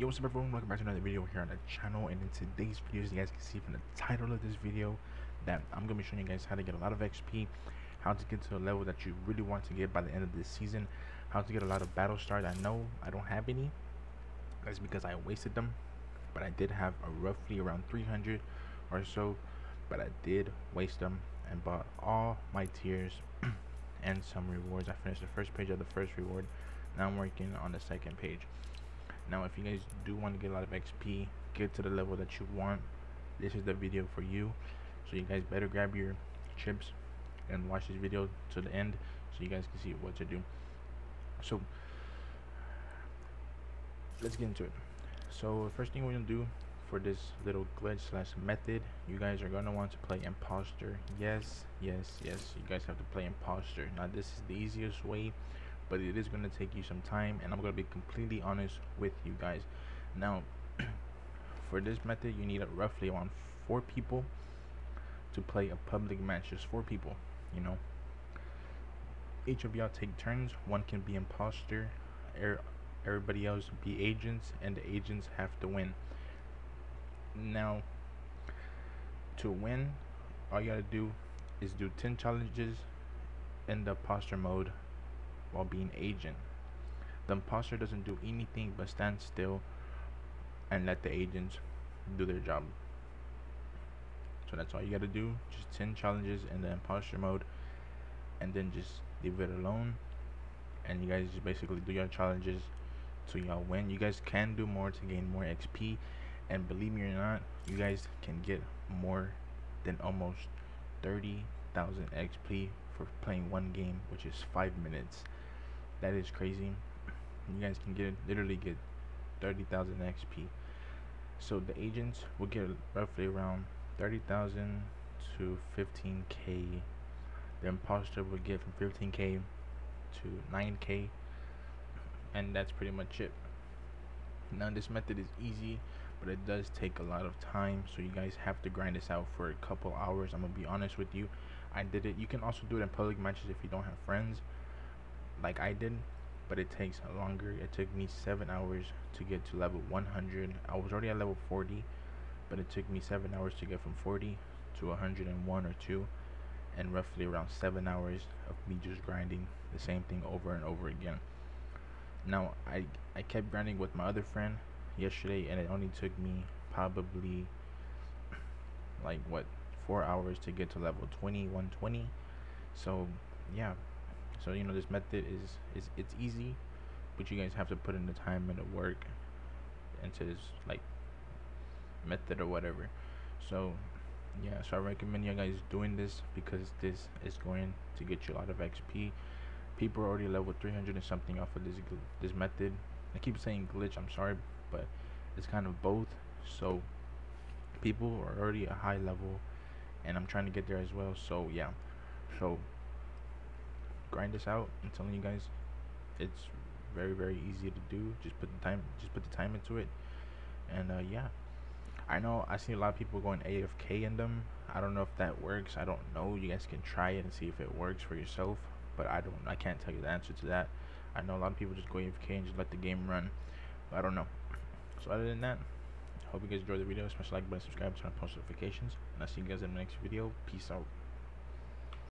Yo, what's up everyone, welcome back to another video here on the channel. And in today's video, as you guys can see from the title of this video, that I'm gonna be showing you guys how to get a lot of XP, how to get to a level that you really want to get by the end of this season, how to get a lot of battle stars. I know I don't have any, that's because I wasted them, but I did have roughly around 300 or so, but I did waste them and bought all my tiers and some rewards. I finished the first page of the first reward. Now I'm working on the second page. Now, if you guys do want to get a lot of XP, get to the level that you want, this is the video for you. So you guys better grab your chips and watch this video to the end so you guys can see what to do. So let's get into it. So the first thing we're going to do for this little glitch slash method, you guys are going to want to play imposter. Yes, you guys have to play imposter. Now this is the easiest way, but it is going to take you some time, and I'm going to be completely honest with you guys. Now for this method, you need roughly around 4 people to play a public match. Just 4 people, you know. Each of y'all take turns. One can be imposter, everybody else be agents, and the agents have to win. Now to win, all you gotta do is do 10 challenges in the imposter mode while being agent. The imposter doesn't do anything but stand still and let the agents do their job. So that's all you gotta do, just 10 challenges in the imposter mode, and then just leave it alone, and you guys just basically do your challenges till y'all win. You guys can do more to gain more XP, and believe me or not, you guys can get more than almost 30,000 XP for playing one game, which is 5 minutes. That is crazy. You guys can literally get 30,000 XP. So the agents will get roughly around 30,000 to 15k. The imposter will get from 15k to 9k, and that's pretty much it. Now this method is easy, but it does take a lot of time, so you guys have to grind this out for a couple hours. I'm gonna be honest with you, I did it. You can also do it in public matches if you don't have friends like I did, but it takes longer. It took me 7 hours to get to level 100. I was already at level 40, but it took me 7 hours to get from 40 to 101 or 2, and roughly around 7 hours of me just grinding the same thing over and over again. Now I kept grinding with my other friend yesterday, and it only took me probably like what, 4 hours to get to level 120. So yeah, so you know, this method is it's easy, but you guys have to put in the time and the work into this like method or whatever. So yeah, so I recommend you guys doing this, because this is going to get you a lot of XP. People are already level 300 and something off of this method. I keep saying glitch, I'm sorry, but it's kind of both. So people are already a high level, and I'm trying to get there as well. So yeah, so grind this out. I'm telling you guys, it's very, very easy to do. Just put the time into it, and yeah, I know I see a lot of people going AFK in them. I don't know if that works. I don't know. You guys can try it and see if it works for yourself, but I can't tell you the answer to that. I know a lot of people just go AFK and just let the game run, but I don't know. So other than that, hope you guys enjoyed the video. Smash the like button, subscribe, turn on post notifications, and I'll see you guys in the next video. Peace out.